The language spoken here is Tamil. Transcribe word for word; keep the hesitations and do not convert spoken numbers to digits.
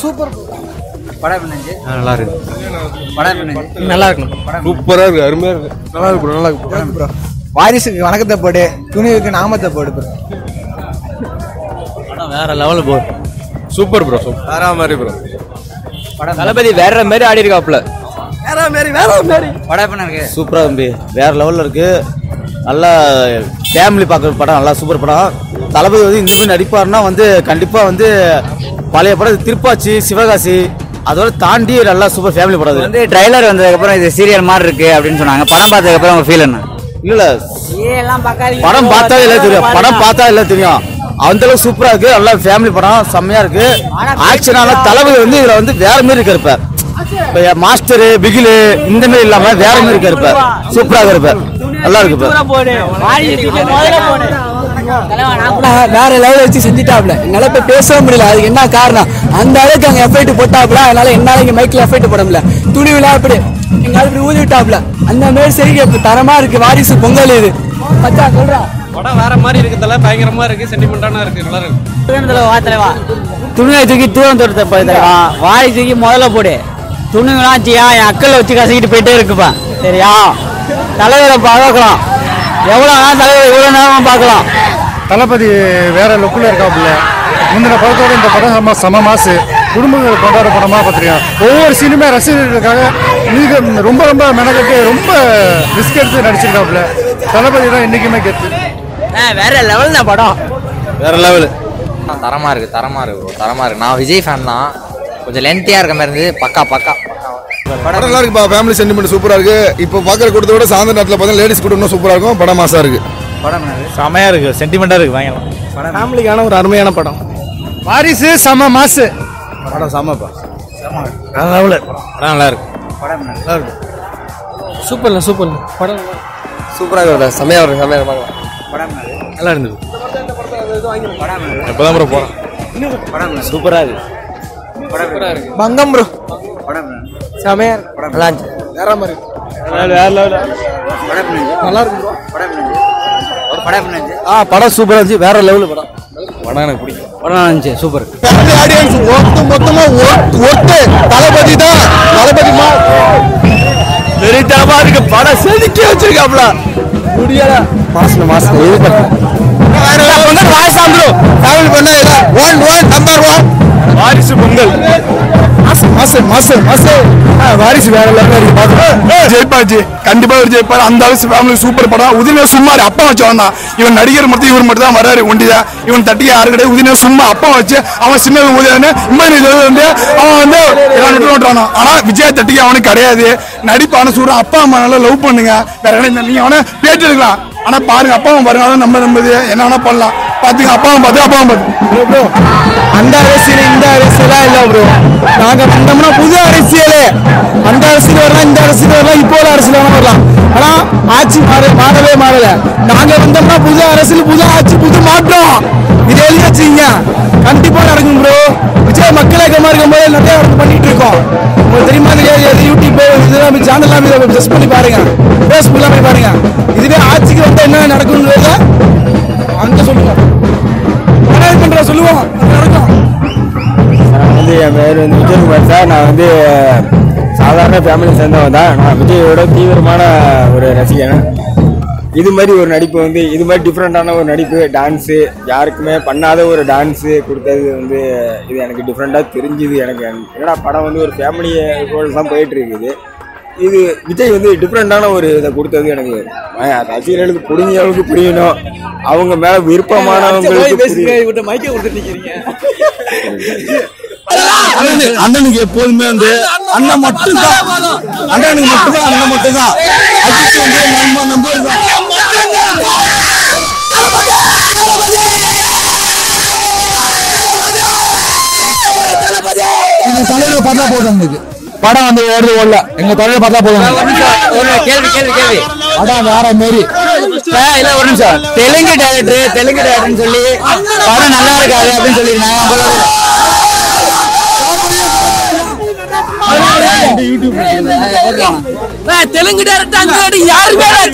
سوبر بڑا بننجي நல்லா இருக்கு بڑا بننجي நல்லா இருக்கு சூப்பரா இருக்கு அருமையா இருக்கு நல்லா இருக்கு நல்லா இருக்கு bro வாரிசுக்கு வணக்கத்தை போடு துணிவுக்கு நாமத்தை போடு bro அட வேற லெவல் bro சூப்பர் bro வேற மாதிரி bro தலபதி வேற மாதிரி ஆடி இருக்காப்ல வேற மாதிரி வேற மாதிரி படா பண்ண இருக்கு சூப்பரா தம்பி வேற லெவல்ல இருக்கு நல்லா ஃபேமிலி பாக்குற படம் நல்லா சூப்பர் படம் தலபதி வந்து இந்த மாதிரி நடிப்பாருன்னா வந்து கண்டிப்பா வந்து பழைய படம் திருப்பாச்சி சிவகாசி அதோட தாண்டி நல்லா சூப்பர் ஃபேமிலி படம் இது. வந்து ட்ரைலர் வந்ததுக்கு அப்புறம் இது சீரியல் மாதிரி இருக்கு அப்படினு சொன்னாங்க. படம் பார்த்ததுக்கு அப்புறம் உங்க ஃபீல் என்ன? இல்ல ஏலாம் பார்க்காதீங்க. படம் பார்த்தா இல்ல தெரியும். படம் பார்த்தா இல்ல தெரியும். அந்த அளவு சூப்பரா இருக்கு. நல்லா ஃபேமிலி படம் செமையா இருக்கு. ஆக்சனால தலவு வந்து இதுல வந்து வேற மாதிரி இருக்காரு. இப்ப மாஸ்டர் பிகில் இந்த மாதிரி இல்லாம வேற மாதிரி இருக்காரு. சூப்பரா இருக்காரு. நல்லா இருக்கு. வேற லெவல் வச்சு செஞ்சிட்டாப்ல என்னால இப்ப பேசவே முடியல அதுக்கு என்ன காரணம் அந்த அளவுக்கு அங்க எஃபெக்ட் போட்டாப்ல அதனால என்னால இங்க மைக்ல எஃபெக்ட் போட முடியல துணிவுல அப்படி என்னால இப்படி ஊதிட்டாப்ல அந்த மாதிரி சரி தரமா இருக்கு வாரிசு பொங்கல் இது மச்சா சொல்றா படம் வேற மாதிரி இருக்குதல்ல பயங்கரமா இருக்கு சென்டிமெண்டானா இருக்கு நல்லா இருக்கு வா தலைவா துணியை தூக்கி தூரம் தூரத்தை போய்தா வாரிசுக்கு முதல்ல போடு துணிவுலாச்சியா என் அக்கல வச்சு கசிக்கிட்டு போயிட்டே இருக்குப்பா சரியா தலைவரை பார்க்கலாம் எவ்வளோ நேரம் தலைவர் எவ்வளோ நேரம் பார்க்கலாம் தளபதி வேற லுக்கில் இருக்காப்புல முந்தின படத்தோட இந்த படம் சம மாசு குடும்பங்கள் கொண்டாட படமாக பார்த்துருக்கேன் ஒவ்வொரு சீனுமே ரசிகர்களுக்காக மிக ரொம்ப ரொம்ப மெனக்கட்டு ரொம்ப ரிஸ்க் எடுத்து நடிச்சிருக்காப்புல தளபதி தான் என்றைக்குமே கெத்து வேற லெவல் தான் படம் வேற லெவலு தரமாக இருக்குது தரமாக இருக்கு தரமாக இருக்குது நான் விஜய் ஃபேன் தான் கொஞ்சம் லென்த்தியாக இருக்க மாதிரி இருந்து பக்கா பக்கா படம் நல்லா இருக்குப்பா ஃபேமிலி சென்டிமெண்ட் சூப்பராக இருக்கு இப்போ பார்க்குற கூட்டத்தை விட சாயந்தர நேரத்தில் பார்த்தா லேடிஸ் கூட இன்னும் சூப்பராக இருக்கும் படம் மாசாக இருக்கு படம் செமையாக இருக்கு சென்டிமெண்டாக இருக்கு வாங்கலாம் படம் ஃபேமிலிக்கான ஒரு அருமையான படம் வாரிசு செம மாசு படம் செமப்பா செம லெவலு படம் நல்லா இருக்கு படம் நல்லா இருக்கு சூப்பர்ல சூப்பர்ல படம் சூப்பராக இருக்குதா செமையாக இருக்கு செமையாக பார்க்கலாம் படம் நல்லா இருந்தது எப்போதான் ப்ரோ போகிறோம் படம் சூப்பராக இருக்கு பங்கம் ப்ரோ படம் சமையா படம் நல்லா வேற மாதிரி வேற லெவல் படம் நல்லா இருக்கு ப்ரோ படம் ஒரு படம் என்ன ஆ படம் சூப்பரா இருந்துச்சு வேற லெவல் படம் படம் எனக்கு பிடிக்கும் படம் இருந்துச்சு சூப்பர் ஃபேமிலி ஆடியன்ஸ் ஒட்டு மொத்தமா ஒட்டு தளபதி தான் தளபதி மா வெரிட்டமா இருக்கு படம் செதுக்கி வச்சிருக்காப்ல முடியல மாசம் மாசம் வேற லெவல் வந்து வாய்ஸ் ஆன் ப்ரோ ஃபேமிலி பண்ணா one one number one Varisu Pongal வாரிசு வேற ஜெயிப்பாச்சு கண்டிப்பா ஒரு ஜெயிப்பாரு அந்த அரசு ஃபேமிலி சூப்பர் படம் உதின சும்மா அப்பா வச்சு வந்தான் இவன் நடிகர் மட்டும் இவர் மட்டும் தான் வர்றாரு ஒண்டியா இவன் தட்டி யாரு கிடையாது உதின சும்மா அப்பா வச்சு அவன் சின்ன ஊதியான அவன் வந்து விட்டுறானா ஆனா விஜய் தட்டிக்கு அவனுக்கு கிடையாது நடிப்பான சூடான் அப்பா அம்மா நல்லா லவ் பண்ணுங்க வேற கிடையாது நீங்க அவனை பேச்சு எடுக்கலாம் ஆனா பாருங்க அப்பாவும் வருங்காலும் நம்ம நம்பது என்ன வேணா பண்ணலாம் பாத்துங்க அப்பாவும் பார்த்து அப்பாவும் பார்த்து அந்த அரசியல் இந்த அரசியலா இல்ல ப்ரோ நாங்க வந்தோம்னா புது அரசியலே அந்த அரசியல் வரலாம் இந்த அரசியல் வரலாம் இப்போ உள்ள அரசியல் வேணா வரலாம் ஆனா ஆட்சி மாற மாறவே மாறல நாங்க வந்தோம்னா புது அரசியல் புது ஆட்சி புது மாற்றம் இது எழுதிங்க கண்டிப்பா நடக்கும் ப்ரோ விஜய் மக்களுக்கு மாதிரி இருக்கும்போது நிறைய பண்ணிட்டு இருக்கோம் உங்களுக்கு தெரியுமா யூடியூப் இதெல்லாம் சேனல்லாம் ஜஸ்ட் பண்ணி பாருங்க ஃபேஸ்புக்லாம் போய் பாருங்க இதுவே ஆட்சிக்கு வந்து என்ன நடக்கும்ன்றத அங்க சொல்லுங்க கனெக்ட் பண்ற சொல்லுவோம் நடக்கும் நான் வந்து என் பேர் வந்து விஜயகுமார் சார் நான் வந்து சாதாரண ஃபேமிலி சேர்ந்தவன் தான் நான் விஜயோட தீவிரமான ஒரு ரசிகன் இது மாதிரி ஒரு நடிப்பு வந்து இது மாதிரி டிஃப்ரெண்டான ஒரு நடிப்பு டான்ஸு யாருக்குமே பண்ணாத ஒரு டான்ஸு கொடுத்தது வந்து இது எனக்கு டிஃப்ரெண்டாக தெரிஞ்சுது எனக்கு ஏன்னா படம் வந்து ஒரு ஃபேமிலி கோல்ஸ் தான் போயிட்டுருக்குது இது விஜய் வந்து டிஃப்ரெண்டான ஒரு இதை கொடுத்தது எனக்கு ரசிகர்களுக்கு புரிஞ்ச அளவுக்கு புரியணும் அவங்க மேலே விருப்பமானவங்களுக்கு அண்ணனுக்கு எப்போதுமே வந்து அண்ணன் மட்டும் தான் அண்ணனுக்கு மட்டும் தான் அண்ணன் மட்டும் தான் அஜித் வந்து நம்ம நம்பர் தான் இந்த தலையில பார்த்தா போதும் எனக்கு படம் வந்து ஓடுது ஓடல எங்க தலையில பார்த்தா போதும் கேள்வி கேள்வி கேள்வி அதான் வேற மாரி இல்ல ஒரு நிமிஷம் தெலுங்கு டைரக்டர் தெலுங்கு டைரக்டர்னு சொல்லி படம் நல்லா இருக்காது அப்படின்னு சொல்லிருந்தாங்க தெலுங்கு டைரக்டர் யாருமே